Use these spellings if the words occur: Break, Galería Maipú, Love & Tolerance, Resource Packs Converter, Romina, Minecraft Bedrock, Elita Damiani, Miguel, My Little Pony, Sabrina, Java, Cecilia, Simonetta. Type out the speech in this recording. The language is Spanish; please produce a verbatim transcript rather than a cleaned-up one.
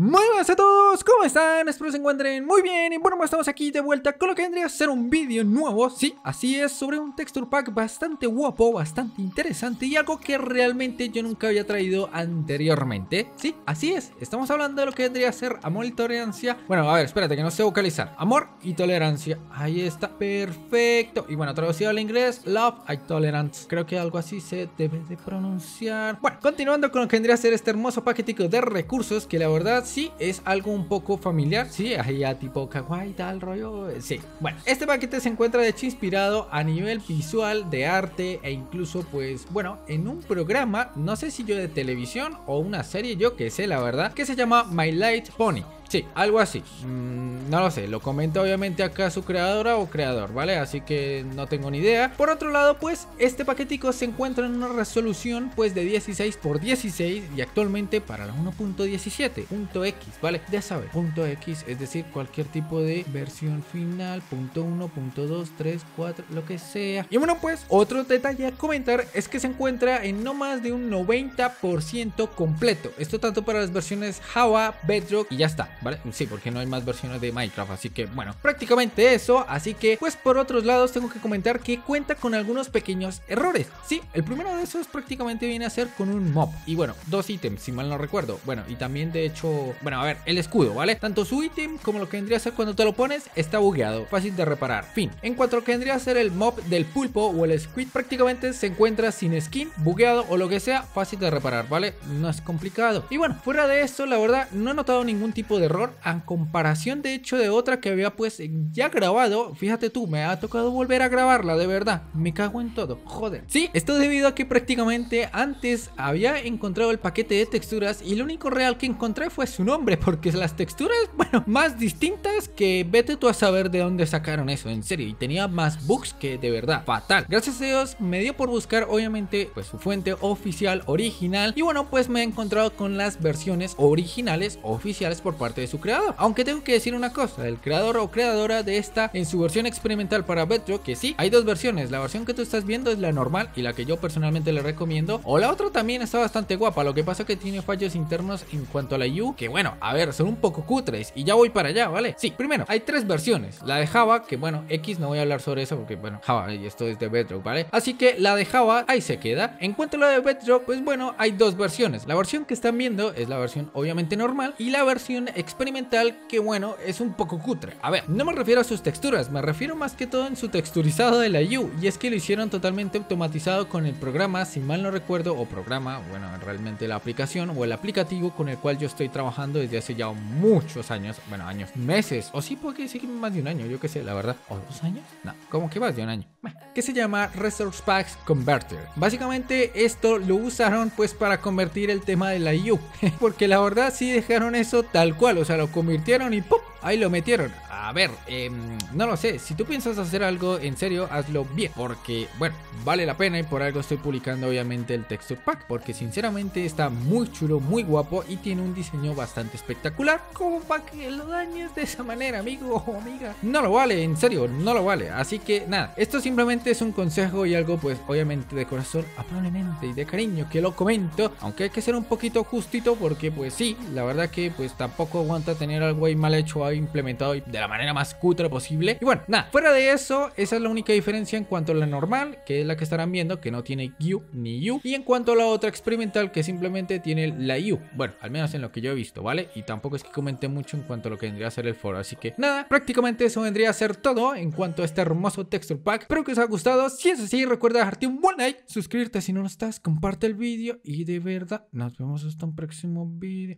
Muy buenas a todos, ¿cómo están? Espero se encuentren muy bien. Y bueno, pues estamos aquí de vuelta con lo que vendría a ser un vídeo nuevo, sí, así es, sobre un texture pack bastante guapo, bastante interesante y algo que realmente yo nunca había traído anteriormente, sí, así es. Estamos hablando de lo que vendría a ser amor y tolerancia. Bueno, a ver, espérate que no sé vocalizar. Amor y tolerancia, ahí está, perfecto. Y bueno, traducido al inglés, Love and Tolerance, creo que algo así se debe de pronunciar. Bueno, continuando con lo que vendría a ser este hermoso paquetico de recursos, que la verdad sí, es algo un poco familiar. Sí, ahí ya tipo kawaii, tal rollo. Sí, bueno, este paquete se encuentra de hecho inspirado a nivel visual, de arte e incluso pues, bueno, en un programa, no sé si yo de televisión o una serie, yo que sé la verdad, que se llama My Little Pony. Sí, algo así, mm, no lo sé, lo comenta obviamente acá su creadora o creador, ¿vale? Así que no tengo ni idea. Por otro lado, pues, este paquetico se encuentra en una resolución, pues, de dieciséis por dieciséis y actualmente para la uno punto diecisiete punto equis, ¿vale? Ya saben, .x, es decir, cualquier tipo de versión final, punto uno, punto dos, tres, cuatro, lo que sea. Y bueno, pues, otro detalle a comentar es que se encuentra en no más de un noventa por ciento completo. Esto tanto para las versiones Java, Bedrock y ya está, ¿vale? Sí, porque no hay más versiones de Minecraft, así que bueno, prácticamente eso. Así que pues por otros lados tengo que comentar que cuenta con algunos pequeños errores. Sí, el primero de esos prácticamente viene a ser con un mob y bueno, dos ítems si mal no recuerdo. Bueno, y también de hecho, bueno, a ver, el escudo, ¿vale? Tanto su ítem como lo que vendría a ser cuando te lo pones está bugueado, fácil de reparar, fin. En cuanto a lo que vendría a ser el mob del pulpo o el squid, prácticamente se encuentra sin skin, bugueado o lo que sea, fácil de reparar, ¿vale? No es complicado. Y bueno, fuera de esto la verdad no he notado ningún tipo de de error en comparación de hecho de otra que había pues ya grabado. Fíjate tú, me ha tocado volver a grabarla, de verdad, me cago en todo, joder. Sí, esto debido a que prácticamente antes había encontrado el paquete de texturas y lo único real que encontré fue su nombre, porque las texturas, bueno, más distintas que vete tú a saber de dónde sacaron eso, en serio, y tenía más bugs que de verdad, fatal. Gracias a Dios me dio por buscar obviamente pues su fuente oficial, original, y bueno pues me he encontrado con las versiones originales, oficiales por parte de su creador, aunque tengo que decir una cosa, el creador o creadora de esta en su versión experimental para Bedrock, que sí, hay dos versiones, la versión que tú estás viendo es la normal y la que yo personalmente le recomiendo, o la otra también está bastante guapa, lo que pasa que tiene fallos internos en cuanto a la I U, que bueno, a ver, son un poco cutres y ya voy para allá, ¿vale? Sí, primero, hay tres versiones, la de Java, que bueno, X no voy a hablar sobre eso porque bueno, Java y esto es de Bedrock, ¿vale? Así que la de Java ahí se queda. En cuanto a la de Bedrock, pues bueno, hay dos versiones, la versión que están viendo es la versión obviamente normal y la versión experimental, que bueno, es un poco cutre. A ver, no me refiero a sus texturas, me refiero más que todo en su texturizado de la I U, y es que lo hicieron totalmente automatizado con el programa, si mal no recuerdo, o programa, bueno, realmente la aplicación o el aplicativo con el cual yo estoy trabajando desde hace ya muchos años, bueno, años, meses, o sí, porque sí, más de un año, yo que sé, la verdad, o dos años, no, como que más de un año, que se llama Resource Packs Converter. Básicamente esto lo usaron pues para convertir el tema de la I U, porque la verdad sí dejaron eso tal cual, o sea, lo convirtieron y ¡pum!, ahí lo metieron. A ver, eh, no lo sé, si tú piensas hacer algo en serio, hazlo bien, porque bueno, vale la pena y por algo estoy publicando obviamente el texture pack, porque sinceramente está muy chulo, muy guapo y tiene un diseño bastante espectacular, como para que lo dañes de esa manera, amigo o amiga, no lo vale, en serio, no lo vale. Así que nada, esto simplemente es un consejo y algo pues obviamente de corazón, amablemente y de cariño que lo comento, aunque hay que ser un poquito justito, porque pues sí, la verdad que pues tampoco aguanta tener algo ahí mal hecho, implementado y de la manera más cutre posible. Y bueno, nada, fuera de eso, esa es la única diferencia en cuanto a la normal, que es la que estarán viendo, que no tiene I U ni I U, y en cuanto a la otra experimental, que simplemente tiene la I U, bueno, al menos en lo que yo he visto, ¿vale? Y tampoco es que comenté mucho en cuanto a lo que vendría a ser el foro, así que nada, prácticamente eso vendría a ser todo en cuanto a este hermoso texture pack. Espero que os haya gustado, si es así, recuerda dejarte un buen like, suscribirte si no lo estás, comparte el vídeo y de verdad, nos vemos hasta un próximo vídeo.